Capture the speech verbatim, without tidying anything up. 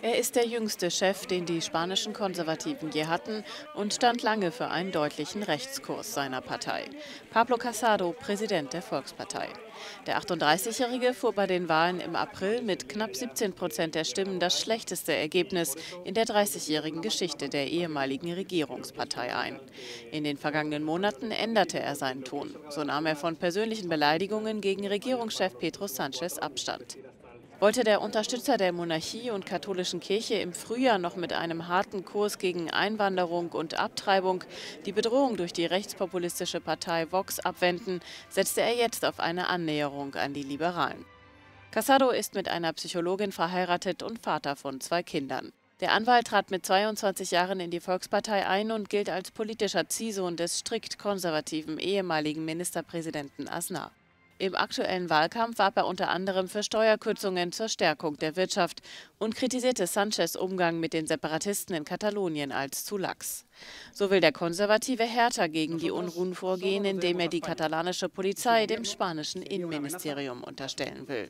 Er ist der jüngste Chef, den die spanischen Konservativen je hatten und stand lange für einen deutlichen Rechtskurs seiner Partei. Pablo Casado, Präsident der Volkspartei. Der achtunddreißigjährige fuhr bei den Wahlen im April mit knapp siebzehn Prozent der Stimmen das schlechteste Ergebnis in der dreißigjährigen Geschichte der ehemaligen Regierungspartei ein. In den vergangenen Monaten änderte er seinen Ton. So nahm er von persönlichen Beleidigungen gegen Regierungschef Pedro Sanchez Abstand. Wollte der Unterstützer der Monarchie und katholischen Kirche im Frühjahr noch mit einem harten Kurs gegen Einwanderung und Abtreibung die Bedrohung durch die rechtspopulistische Partei Vox abwenden, setzte er jetzt auf eine Annäherung an die Liberalen. Casado ist mit einer Psychologin verheiratet und Vater von zwei Kindern. Der Anwalt trat mit zweiundzwanzig Jahren in die Volkspartei ein und gilt als politischer Ziehsohn des strikt konservativen ehemaligen Ministerpräsidenten Aznar. Im aktuellen Wahlkampf warb er unter anderem für Steuerkürzungen zur Stärkung der Wirtschaft und kritisierte Sanchez' Umgang mit den Separatisten in Katalonien als zu lax. So will der Konservative härter gegen die Unruhen vorgehen, indem er die katalanische Polizei dem spanischen Innenministerium unterstellen will.